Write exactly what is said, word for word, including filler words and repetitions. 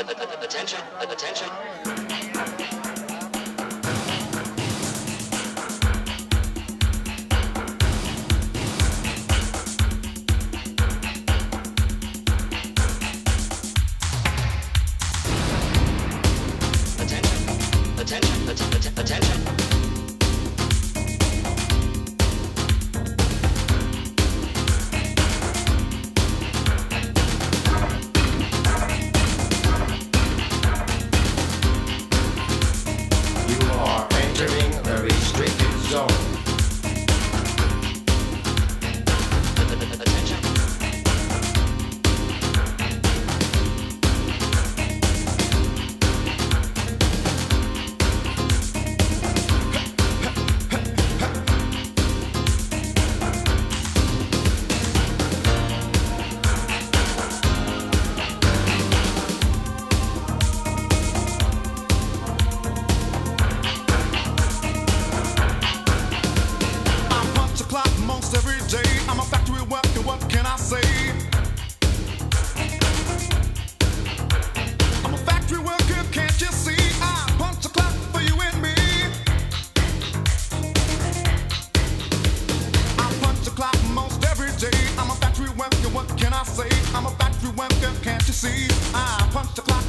Attention, attention. Attention, attention, attention. Every day, I'm a factory worker, what can I say? I'm a factory worker, can't you see? I punch the clock for you and me. I punch the clock most every day. I'm a factory worker, what can I say? I'm a factory worker, can't you see? I punch the clock.